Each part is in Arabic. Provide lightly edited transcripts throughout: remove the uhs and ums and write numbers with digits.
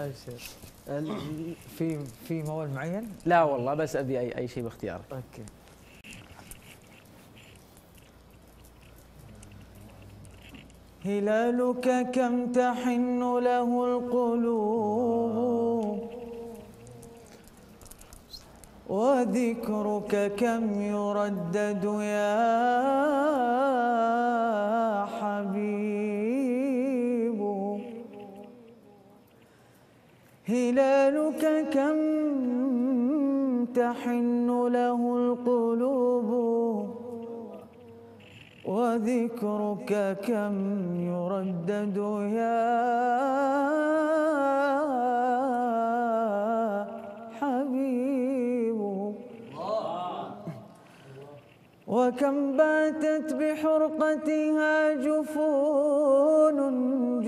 لا يصير. في موال معين؟ لا والله، بس ابي اي شيء باختيارك. اوكي. هلالك كم تحن له القلوب، وذكرك كم يردد يا حبيب. هلالك كم تحن له القلوب، وذكرك كم يردد يا حبيب. وكم باتت بحرقتها جفون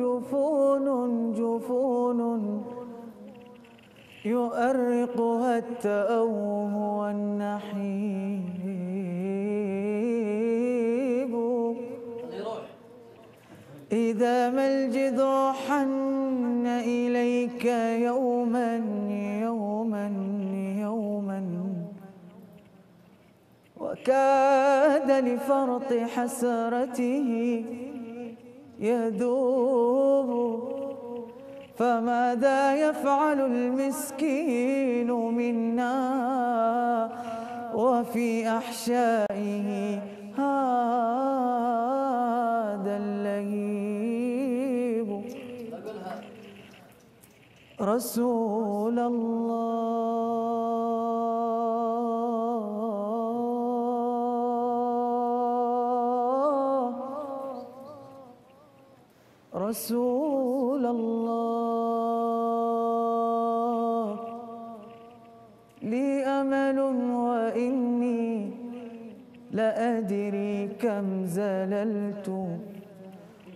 جفون جفون يؤرقها التأوه والنحيب. إذا ما الجذع حن إليك يوما يوما يوما، وكاد لفرط حسرته يذوب، فماذا يفعل المسكين منا وفي أحشائه هذا اللهيب. رسول الله رسول الله، لي أمل وإني لا أدري كم زللت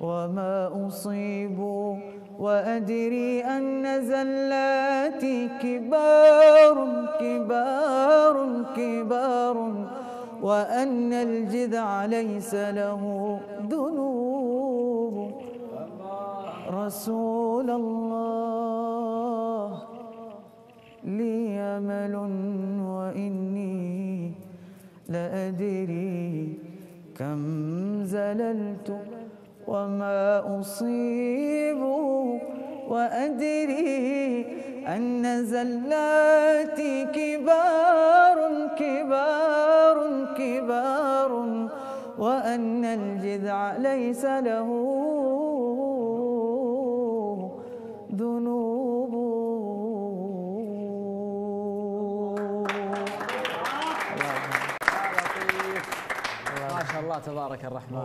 وما أصيب، وأدري أن زلاتي كبار كبار كبار، وأن الجذع ليس له ذنوب. رسول الله لي أمل وإني لا أدري كم زللت وما أصيب، وأدري أن زلاتي كبار كبار كبار، وأن الجذع ليس له ذنوب. ما شاء الله تبارك الرحمن.